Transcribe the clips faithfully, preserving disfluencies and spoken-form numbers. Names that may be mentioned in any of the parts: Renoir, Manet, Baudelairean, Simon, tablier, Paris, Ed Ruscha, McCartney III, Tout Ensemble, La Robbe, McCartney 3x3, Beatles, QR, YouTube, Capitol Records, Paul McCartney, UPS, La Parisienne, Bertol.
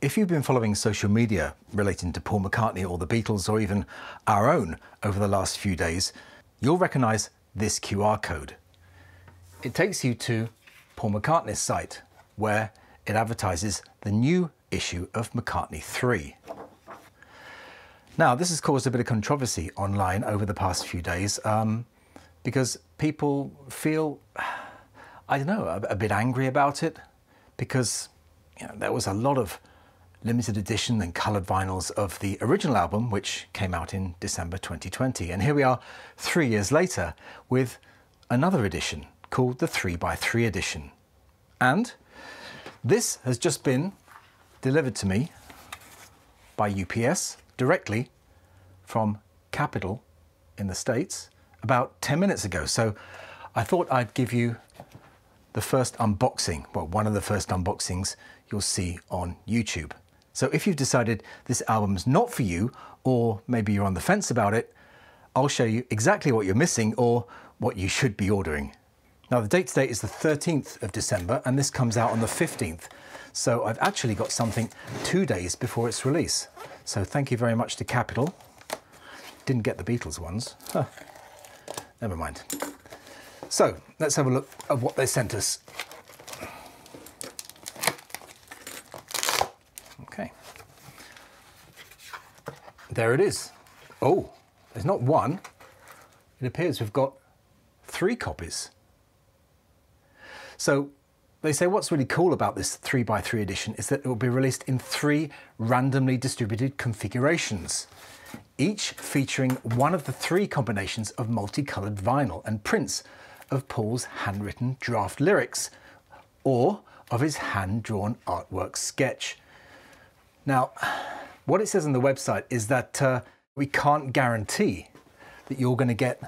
If you've been following social media relating to Paul McCartney or the Beatles or even our own over the last few days, you'll recognise this Q R code. It takes you to Paul McCartney's site, where it advertises the new issue of McCartney three. Now, this has caused a bit of controversy online over the past few days um, because people feel, I don't know, a, a bit angry about it because you know, there was a lot of limited edition and coloured vinyls of the original album, which came out in December twenty twenty. And here we are three years later with another edition called the three by three edition. And this has just been delivered to me by U P S directly from Capitol in the States about ten minutes ago. So I thought I'd give you the first unboxing, well, one of the first unboxings you'll see on YouTube. So if you've decided this album's not for you, or maybe you're on the fence about it, I'll show you exactly what you're missing or what you should be ordering. Now the date today is the thirteenth of December and this comes out on the fifteenth. So I've actually got something two days before its release. So thank you very much to Capitol. Didn't get the Beatles ones. Huh. Never mind. So let's have a look at what they sent us. Okay. There it is. Oh, there's not one. It appears we've got three copies. So they say what's really cool about this three by three edition is that it will be released in three randomly distributed configurations, each featuring one of the three combinations of multicoloured vinyl and prints of Paul's handwritten draft lyrics or of his hand-drawn artwork sketch. Now, what it says on the website is that uh, we can't guarantee that you're going to get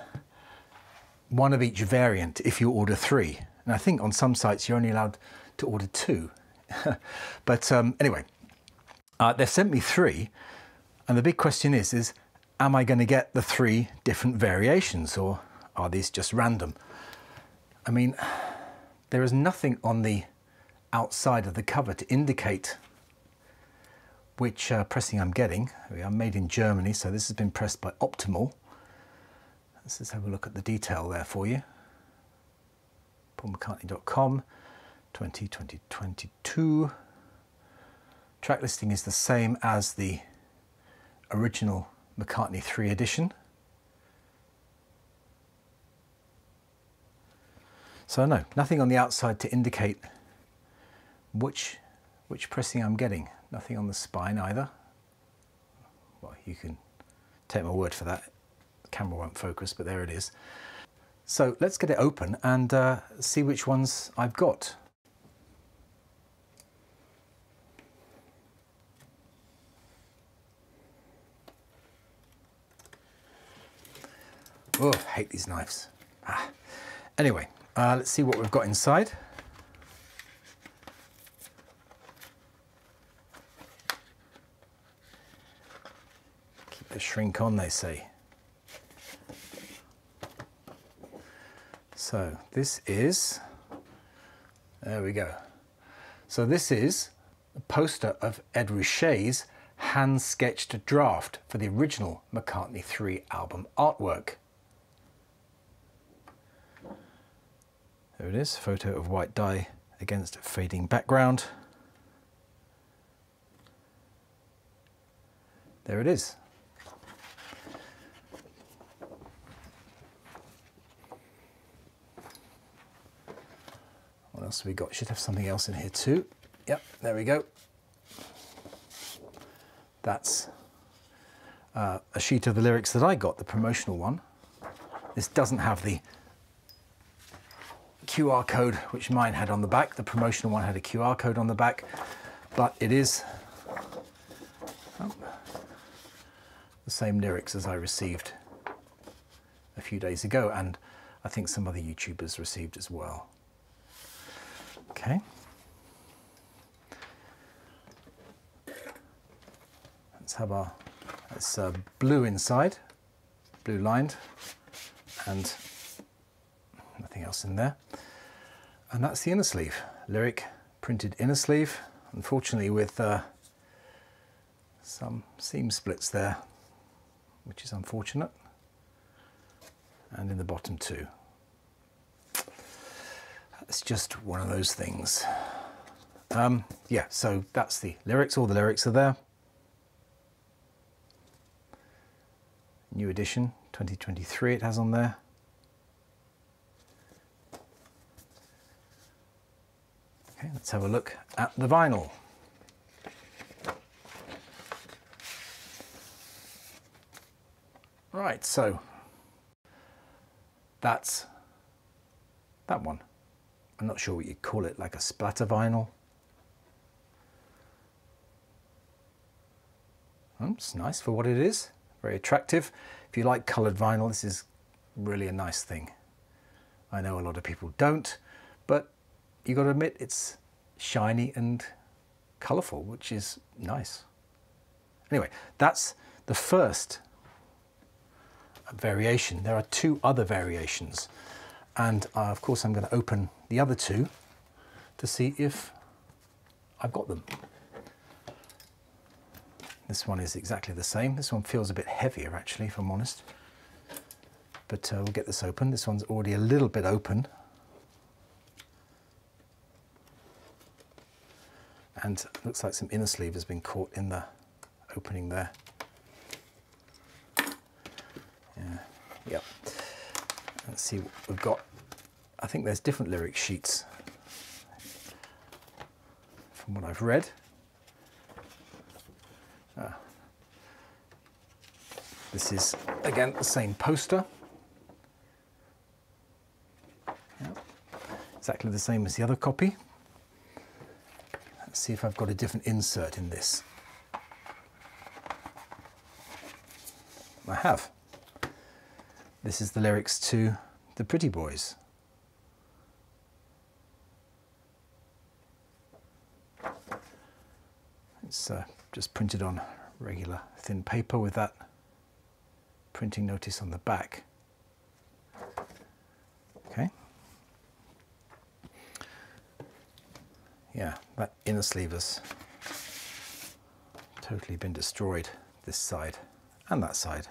one of each variant if you order three. And I think on some sites you're only allowed to order two. But um, anyway, uh, they've sent me three. And the big question is, is am I going to get the three different variations or are these just random? I mean, there is nothing on the outside of the cover to indicate which uh, pressing I'm getting. We are made in Germany, so this has been pressed by Optimal. Let's just have a look at the detail there for you. Paul McCartney dot com, twenty twenty twenty-two. Track listing is the same as the original McCartney three edition. So no, nothing on the outside to indicate which, which pressing I'm getting. Nothing on the spine either. Well, you can take my word for that. The camera won't focus, but there it is. So let's get it open and uh, see which ones I've got. Oh, I hate these knives. Ah. Anyway, uh, let's see what we've got inside. Keep the shrink on, they say. So this is, there we go. So this is a poster of Ed Ruscha's hand-sketched draft for the original McCartney three album artwork. There it is, photo of white dye against a fading background. There it is. What else have we got? Should have something else in here too. Yep, there we go. That's uh, a sheet of the lyrics that I got, the promotional one. This doesn't have the Q R code, which mine had on the back. The promotional one had a Q R code on the back, but it is oh, the same lyrics as I received a few days ago, and I think some other YouTubers received as well. Okay. Let's have our, it's uh, blue inside, blue lined, and nothing else in there. And that's the inner sleeve, lyric printed inner sleeve, unfortunately with uh, some seam splits there, which is unfortunate, and in the bottom too. It's just one of those things. Um, yeah, so that's the lyrics. All the lyrics are there. New edition, twenty twenty-three it has on there. Okay, let's have a look at the vinyl. Right, so that's that one. I'm not sure what you'd call it, like a splatter vinyl. It's nice for what it is, very attractive. If you like coloured vinyl, this is really a nice thing. I know a lot of people don't, but you've got to admit it's shiny and colourful, which is nice. Anyway, that's the first variation. There are two other variations, and uh, of course I'm going to open the other two to see if I've got them. This one is exactly the same. This one feels a bit heavier, actually, if I'm honest. But uh, we'll get this open. This one's already a little bit open. And looks like some inner sleeve has been caught in the opening there. Yeah, yep. Let's see what we've got. I think there's different lyric sheets from what I've read. Uh, this is again the same poster, yep. Exactly the same as the other copy. Let's see if I've got a different insert in this. I have. This is the lyrics to The Pretty Boys. It's uh, just printed on regular thin paper with that printing notice on the back. Okay. Yeah, that inner sleeve has totally been destroyed, this side and that side,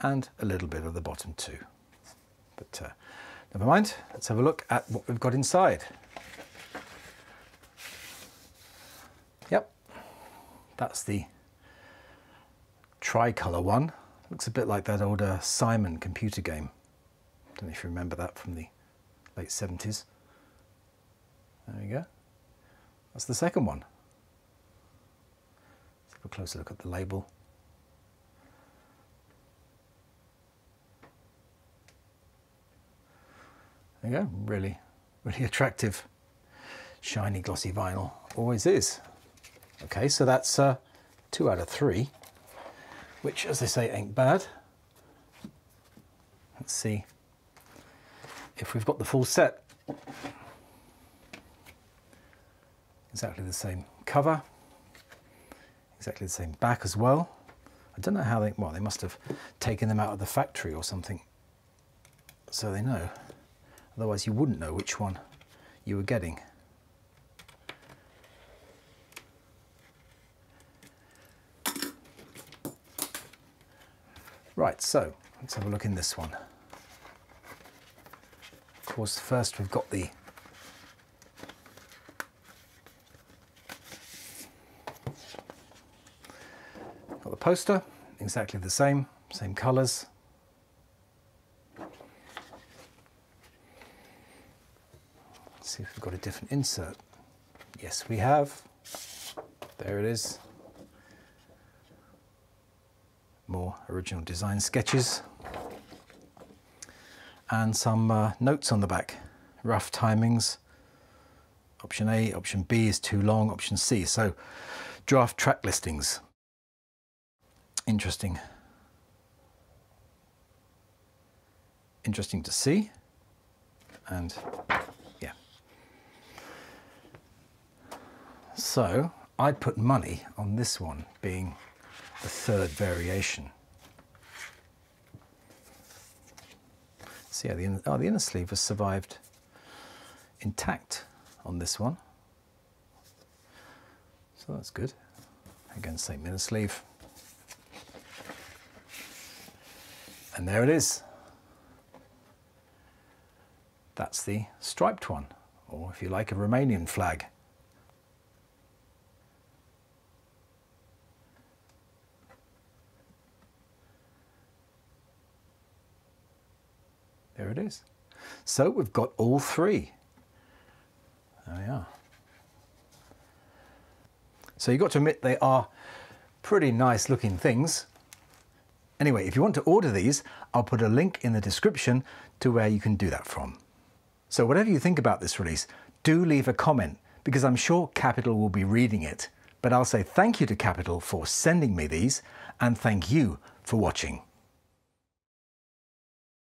and a little bit of the bottom too. But uh, never mind, let's have a look at what we've got inside. That's the tricolour one. Looks a bit like that old uh, Simon computer game. Don't know if you remember that from the late seventies. There we go. That's the second one. Let's have a closer look at the label. There you go. Really, really attractive, shiny, glossy vinyl. Always is. Okay, so that's uh, two out of three, which, as they say, ain't bad. Let's see if we've got the full set. Exactly the same cover, exactly the same back as well. I don't know how they, well, they must have taken them out of the factory or something, so they know. Otherwise you wouldn't know which one you were getting. Right, so let's have a look in this one. Of course, first we've got the got the poster, exactly the same, same colours. Let's see if we've got a different insert. Yes, we have. There it is. More original design sketches and some uh, notes on the back, rough timings, option A, option B is too long, option C, so draft track listings. Interesting. Interesting to see, and yeah. So I'd put money on this one being the third variation. See how the inner, oh, the inner sleeve has survived intact on this one. So that's good. Again, same inner sleeve. And there it is. That's the striped one, or if you like, a Romanian flag. There it is. So we've got all three. There we are. So you've got to admit they are pretty nice looking things. Anyway, if you want to order these, I'll put a link in the description to where you can do that from. So whatever you think about this release, do leave a comment, because I'm sure Capitol will be reading it. But I'll say thank you to Capitol for sending me these, and thank you for watching.